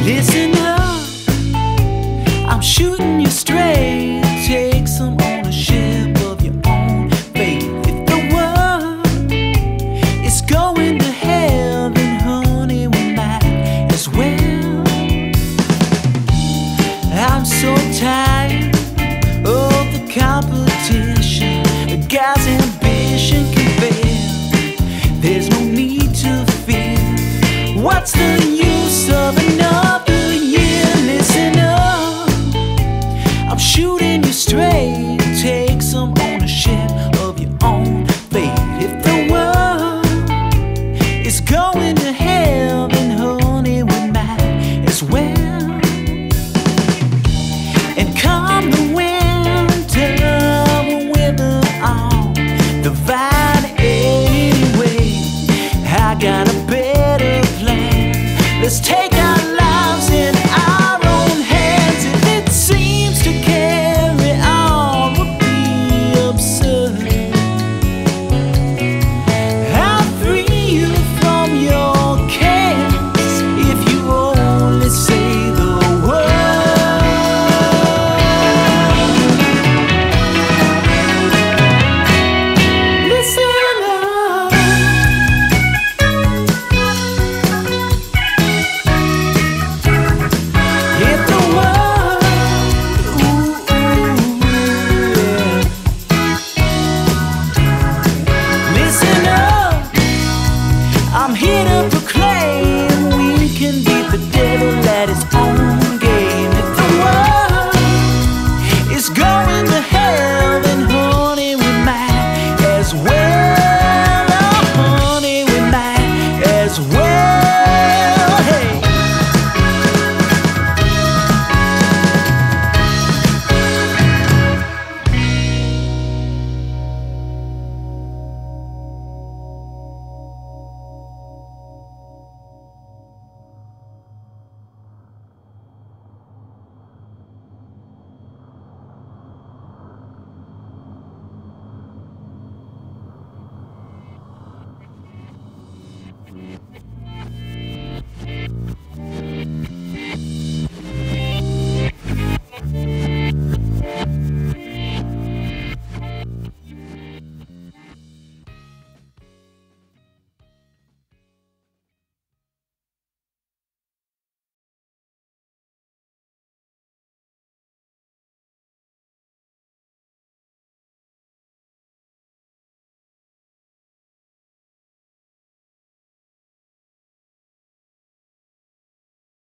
Listen up, I'm shooting you straight. Take some ownership of your own fate. If the world is going to hell, then honey, we might as well. I'm so tired of the competition. A guy's ambition can fail. There's no need to fear. What's the